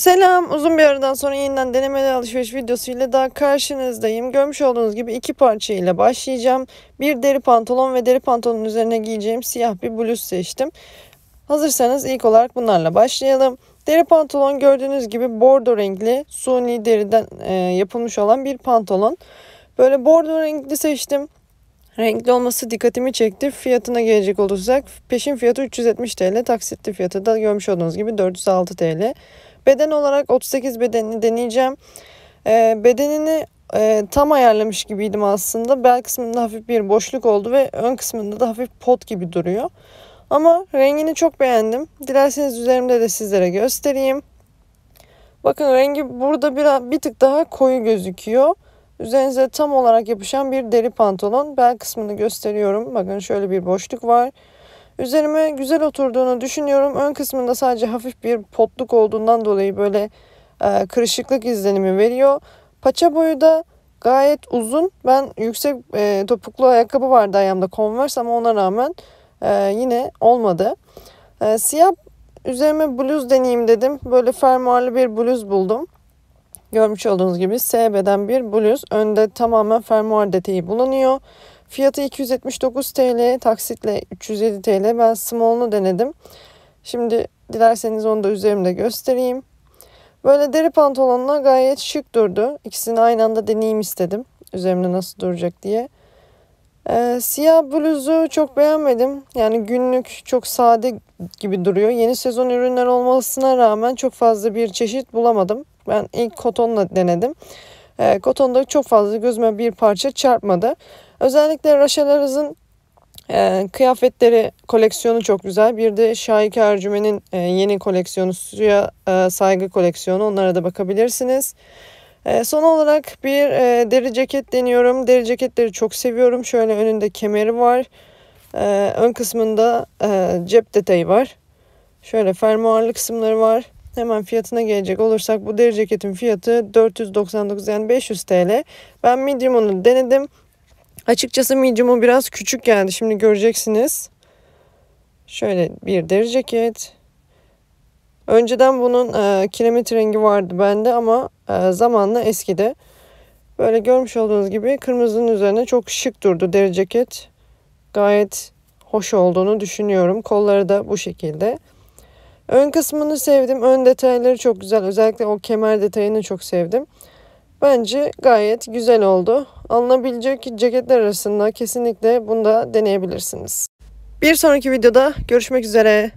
Selam, uzun bir aradan sonra yeniden denemeler alışveriş videosu ile daha karşınızdayım. Görmüş olduğunuz gibi iki parça ile başlayacağım. Bir deri pantolon ve deri pantolonun üzerine giyeceğim siyah bir bluz seçtim. Hazırsanız ilk olarak bunlarla başlayalım. Deri pantolon gördüğünüz gibi bordo renkli suni deriden yapılmış olan bir pantolon. Böyle bordo renkli seçtim. Renkli olması dikkatimi çekti. Fiyatına gelecek olursak peşin fiyatı 370 TL. Taksitli fiyatı da görmüş olduğunuz gibi 406 TL. Beden olarak 38 bedenini deneyeceğim. Bedenini tam ayarlamış gibiydim aslında. Bel kısmında hafif bir boşluk oldu ve ön kısmında da hafif pot gibi duruyor. Ama rengini çok beğendim. Dilerseniz üzerimde de sizlere göstereyim. Bakın rengi burada bir tık daha koyu gözüküyor. Üzerinize tam olarak yapışan bir deri pantolon. Bel kısmını gösteriyorum. Bakın şöyle bir boşluk var. Üzerime güzel oturduğunu düşünüyorum. Ön kısmında sadece hafif bir potluk olduğundan dolayı böyle kırışıklık izlenimi veriyor. Paça boyu da gayet uzun. Ben yüksek topuklu ayakkabı vardı ayağımda, Converse, ama ona rağmen yine olmadı. Siyah üzerime bluz deneyeyim dedim. Böyle fermuarlı bir bluz buldum. Görmüş olduğunuz gibi S beden bir bluz. Önde tamamen fermuar detayı bulunuyor. Fiyatı 279 TL, taksitle 307 TL. Ben small'unu denedim. Şimdi dilerseniz onu da üzerimde göstereyim. Böyle deri pantolonla gayet şık durdu. İkisini aynı anda deneyeyim istedim, üzerimde nasıl duracak diye. Siyah bluzu çok beğenmedim. Yani günlük çok sade gibi duruyor. Yeni sezon ürünler olmasına rağmen çok fazla bir çeşit bulamadım. Ben ilk Koton'la denedim. Koton'da çok fazla gözüme bir parça çarpmadı. Özellikle Raşel Aras'ın kıyafetleri koleksiyonu çok güzel. Bir de Şahik Ercüme'nin yeni koleksiyonu, Suya Saygı koleksiyonu. Onlara da bakabilirsiniz. Son olarak bir deri ceket deniyorum. Deri ceketleri çok seviyorum. Şöyle önünde kemeri var. Ön kısmında cep detayı var. Şöyle fermuarlı kısımları var. Hemen fiyatına gelecek olursak bu deri ceketin fiyatı 499, yani 500 TL. Ben medium'unu denedim. Açıkçası medium'u biraz küçük geldi. Şimdi göreceksiniz. Şöyle bir deri ceket. Önceden bunun kiremit rengi vardı bende ama zamanla eskidi. Böyle görmüş olduğunuz gibi kırmızının üzerine çok şık durdu deri ceket. Gayet hoş olduğunu düşünüyorum. Kolları da bu şekilde. Ön kısmını sevdim. Ön detayları çok güzel. Özellikle o kemer detayını çok sevdim. Bence gayet güzel oldu. Alınabilecek ceketler arasında kesinlikle bunu da deneyebilirsiniz. Bir sonraki videoda görüşmek üzere.